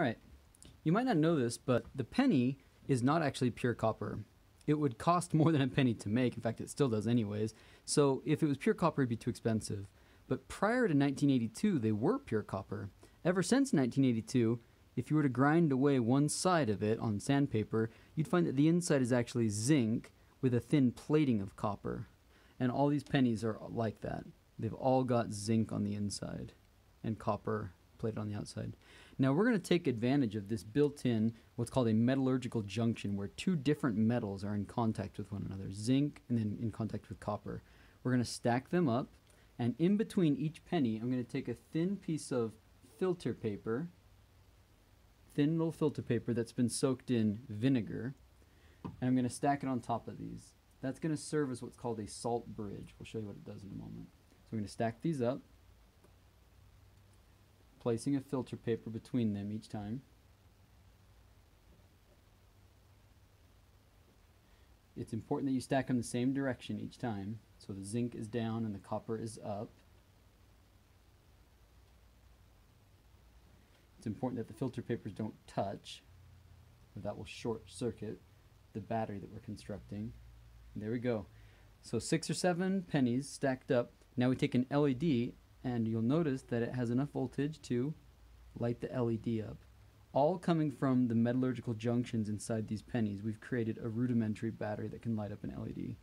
All right, you might not know this, but the penny is not actually pure copper. It would cost more than a penny to make. In fact, it still does anyways. So if it was pure copper, it'd be too expensive. But prior to 1982, they were pure copper. Ever since 1982, if you were to grind away one side of it on sandpaper, you'd find that the inside is actually zinc with a thin plating of copper. And all these pennies are like that. They've all got zinc on the inside and copper plated on the outside. Now we're going to take advantage of this built-in what's called a metallurgical junction, where two different metals are in contact with one another, zinc and then in contact with copper. We're going to stack them up, and in between each penny I'm going to take a thin piece of filter paper, thin little filter paper that's been soaked in vinegar, and I'm going to stack it on top of these. That's going to serve as what's called a salt bridge. We'll show you what it does in a moment. So I'm going to stack these up, placing a filter paper between them each time. It's important that you stack them the same direction each time, so the zinc is down and the copper is up. It's important that the filter papers don't touch, or that will short circuit the battery that we're constructing. And there we go. So 6 or 7 pennies stacked up. Now we take an LED, and you'll notice that it has enough voltage to light the LED up. All coming from the metallurgical junctions inside these pennies, we've created a rudimentary battery that can light up an LED.